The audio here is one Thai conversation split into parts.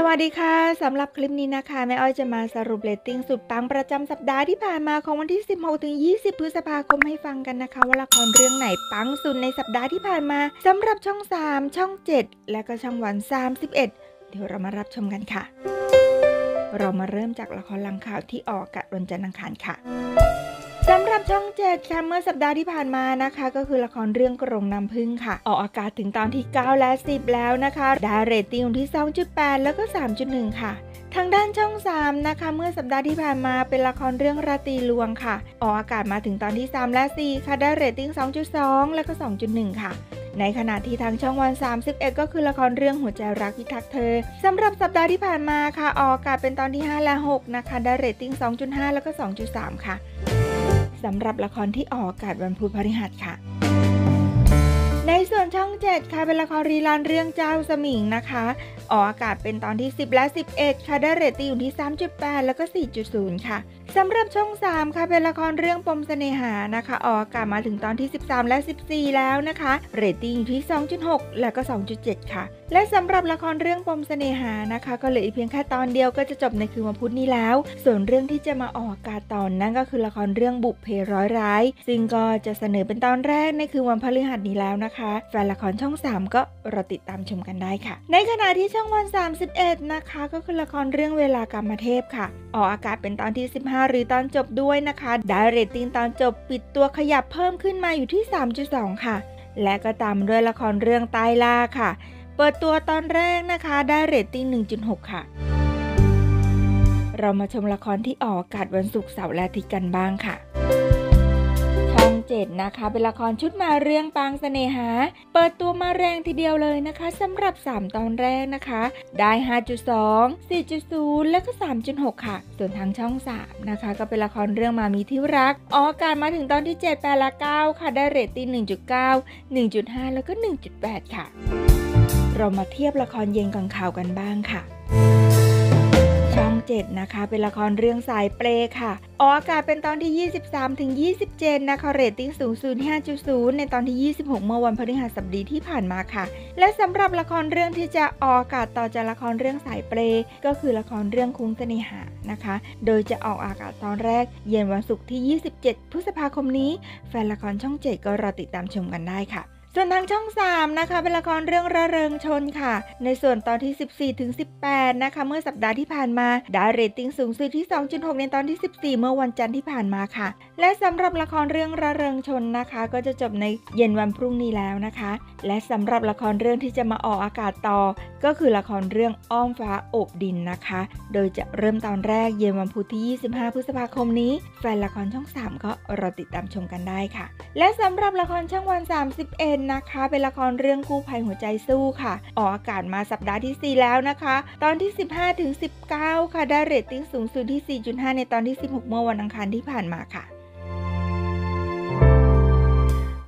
สวัสดีค่ะสำหรับคลิปนี้นะคะแม่อ้อยจะมาสรุปเรตติ้งสุดปังประจำสัปดาห์ที่ผ่านมาของวันที่ 16-20 พฤษภาคมให้ฟังกันนะคะว่าละครเรื่องไหนปังสุดในสัปดาห์ที่ผ่านมาสำหรับช่อง 3 ช่อง 7 และก็ช่องวัน 31เดี๋ยวเรามารับชมกันค่ะเรามาเริ่มจากละครหลังข่าวที่ออกอากาศวันจันทร์อังคารค่ะสำหรับช่อง 7 ค่ะเมื่อสัปดาห์ที่ผ่านมานะคะก็คือละครเรื่องกรงน้ำผึ้งค่ะออกอากาศถึงตอนที่9และ10แล้วนะคะได้เรตติ้งที่ 2.8 แล้วก็ 3.1 ค่ะทางด้านช่อง 3 นะคะเมื่อสัปดาห์ที่ผ่านมาเป็นละครเรื่องราตรีลวงค่ะออกอากาศมาถึงตอนที่3และ4ค่ะได้เรตติ้ง 2.2 แล้วก็ 2.1 ค่ะในขณะที่ทางช่องวัน 31ก็คือละครเรื่องหัวใจรักพิทักษ์เธอสำหรับสัปดาห์ที่ผ่านมาค่ะออกอากาศเป็นตอนที่5และ6นะคะได้เรตติ้ง 2.5 แล้วก็ 2.3 ค่ะสำหรับละครที่ออกอากาศวันพุธพฤหัสค่ะในส่วนช่อง 7 ค่ะเป็นละครรีรันเรื่องเจ้าสมิงนะคะออกอากาศเป็นตอนที่10และ11ค่ะได้เรตติ้งอยู่ที่ 3.8 แล้วก็ 4.0 ค่ะสำหรับช่อง 3 ค่ะเป็นละครเรื่องปมเสน่หานะคะออกอากาศมาถึงตอนที่13และ14แล้วนะคะเรตติ้งอยู่ที่ 2.6 แล้วก็ 2.7 ค่ะและสำหรับละครเรื่องปมเสน่หานะคะก็เหลืออีกเพียงแค่ตอนเดียวก็จะจบในคืนวันพุธนี้แล้วส่วนเรื่องที่จะมาออกอากาศตอนนั้นก็คือละครเรื่องบุพเพร้อยร้ายซึ่งก็จะเสนอเป็นตอนแรกในคืนวันพฤหัสนี้แล้วนะคะแฟนละครช่อง 3 ก็รอติดตามชมกันได้ค่ะในขณะที่ช่องวัน 31นะคะก็คือละครเรื่องเวลากรรมเทพค่ะออกอากาศเป็นตอนที่15หรือตอนจบด้วยนะคะได้เรตติ้งตอนจบปิดตัวขยับเพิ่มขึ้นมาอยู่ที่ 3.2 ค่ะและก็ตามด้วยละครเรื่องใต้ล่าค่ะเปิดตัวตอนแรกนะคะได้เรตติ้ง 1.6 ค่ะเรามาชมละครที่ออกอากาศวันศุกร์เสาร์และอาทิตย์กันบ้างค่ะช่อง 7 นะคะเป็นละครชุดมาเรื่องปางเสน่หาเปิดตัวมาแรงทีเดียวเลยนะคะสำหรับ3ตอนแรกนะคะได้ 5.2 4.0 และก็ 3.6 ค่ะส่วนทางช่อง 3 นะคะก็เป็นละครเรื่องมามีที่รักออกอากาศมาถึงตอนที่7 8 และ 9 ค่ะได้เรตติ้ง 1.9 1.5 แล้วก็ 1.8 ค่ะเรามาเทียบละครเย็นก่อนข่าวกันบ้างค่ะช่อง 7 นะคะเป็นละครเรื่องสายเปรย์ค่ะออกอากาศเป็นตอนที่ 23-27 นะคะเรตติ้งสูงสุด 5.0 ในตอนที่ 26 เมื่อวันพฤหัสบดีที่ผ่านมาค่ะและสำหรับละครเรื่องที่จะออกอากาศต่อจากละครเรื่องสายเปรย์ก็คือละครเรื่องคุ้งเสน่หานะคะโดยจะออกอากาศตอนแรกเย็นวันศุกร์ที่ 27 พฤษภาคมนี้แฟนละครช่อง 7 ก็รอติดตามชมกันได้ค่ะส่วนทางช่อง 3 นะคะเป็นละครเรื่องระเริงชนค่ะในส่วนตอนที่ 14-18 นะคะเมื่อสัปดาห์ที่ผ่านมาได้เรตติ้งสูงสุดที่ 2.6 ในตอนที่ 14 เมื่อวันจันทร์ที่ผ่านมาค่ะและสำหรับละครเรื่องระเริงชนนะคะก็จะจบในเย็นวันพรุ่งนี้แล้วนะคะและสำหรับละครเรื่องที่จะมาออกอากาศต่อก็คือละครเรื่องอ้อมฟ้าโอบดินนะคะโดยจะเริ่มตอนแรกเย็นวันพุธที่ 25 พฤษภาคมนี้แฟนละครช่อง 3 ก็รอติดตามชมกันได้ค่ะและสำหรับละครช่องวัน 31นะคะเป็นละครเรื่องกู้ภัยหัวใจสู้ค่ะออกอากาศมาสัปดาห์ที่4แล้วนะคะตอนที่ 15-19 ค่ะได้เรตติ้งสูงสุดที่ 4.5 ในตอนที่ 16 เมื่อวันอังคารที่ผ่านมาค่ะ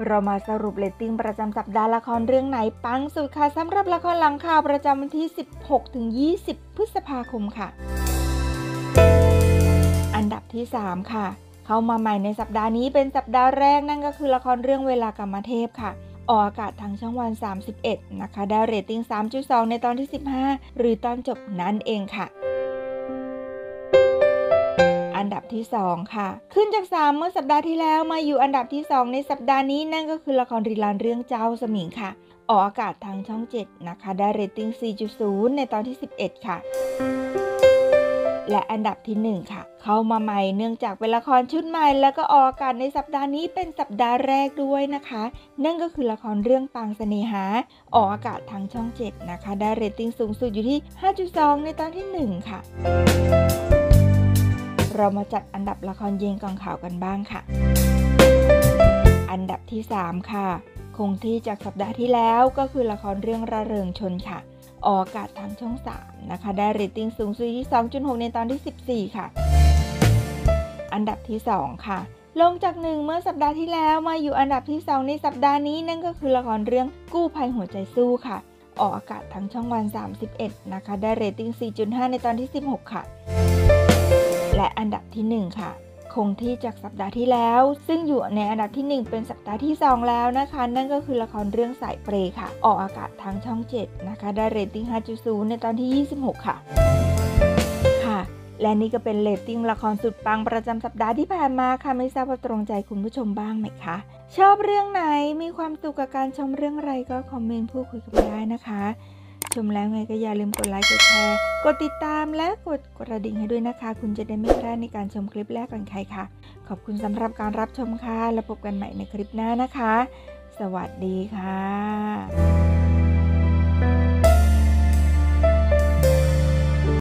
เรามาสรุปเรตติ้งประจำสัปดาห์ละครเรื่องไหนปังสุดค่ะสำหรับละครหลังข่าวประจำวันที่ 16-20 พฤษภาคมค่ะอันดับที่ 3 ค่ะเข้ามาใหม่ในสัปดาห์นี้เป็นสัปดาห์แรกนั่นก็คือละครเรื่องเวลากรรมเทพค่ะออกอากาศทางช่องวัน 31นะคะได้เรตติ้ง 3.2 ในตอนที่ 15 หรือตอนจบนั่นเองค่ะอันดับที่ 2 ค่ะขึ้นจาก 3 เมื่อสัปดาห์ที่แล้วมาอยู่อันดับที่ 2 ในสัปดาห์นี้นั่นก็คือละครรีรันเรื่องเจ้าสมิงค่ะออกอากาศทางช่อง 7นะคะได้เรตติ้ง 4.0 ในตอนที่ 11 ค่ะและอันดับที่ 1 ค่ะเข้ามาใหม่เนื่องจากเป็นละครชุดใหม่แล้วก็ออกอากาศในสัปดาห์นี้เป็นสัปดาห์แรกด้วยนะคะนั่นก็คือละครเรื่องปางเสน่หาออกอากาศทางช่อง 7นะคะได้เรตติ้งสูงสุดอยู่ที่ 5.2 ในตอนที่ 1 ค่ะเรามาจัดอันดับละครเย็นกองข่าวกันบ้างค่ะอันดับที่ 3 ค่ะคงที่จากสัปดาห์ที่แล้วก็คือละครเรื่องระเริงชนค่ะออกอากาศทางช่อง 3นะคะได้เรตติ้งสูงสุดที่ 2.6 ในตอนที่ 14 ค่ะอันดับที่ 2 ค่ะลงจาก 1 เมื่อสัปดาห์ที่แล้วมาอยู่อันดับที่ 2 ในสัปดาห์นี้นั่นก็คือละครเรื่องกู้ภัยหัวใจสู้ค่ะออกอากาศทางช่องวัน 31นะคะได้เรตติ้ง 4.5 ในตอนที่ 16 ค่ะและอันดับที่ 1 ค่ะ คงที่จากสัปดาห์ที่แล้วซึ่งอยู่ในอันดับที่1เป็นสัปดาห์ที่2แล้วนะคะนั่นก็คือละครเรื่องสายเปรย์ค่ะออกอากาศทางช่อง7นะคะได้เรตติ้ง 5.0 ในตอนที่ 26 ค่ะและนี่ก็เป็นเรตติ้งละครสุดปังประจำสัปดาห์ที่ผ่านมาค่ะไม่ทราบว่าตรงใจคุณผู้ชมบ้างไหมคะชอบเรื่องไหนมีความสุขกับการชมเรื่องอะไรก็คอมเมนต์พูดคุยกันได้นะคะชมแล้วไงก็อย่าลืมกดไลค์กดแชร์กดติดตามและกดกระดิ่งให้ด้วยนะคะคุณจะได้ไม่พลาดในการชมคลิปแรกก่อนใครค่ะขอบคุณสำหรับการรับชมค่ะแล้วพบกันใหม่ในคลิปหน้านะคะสวัสดีค่ะ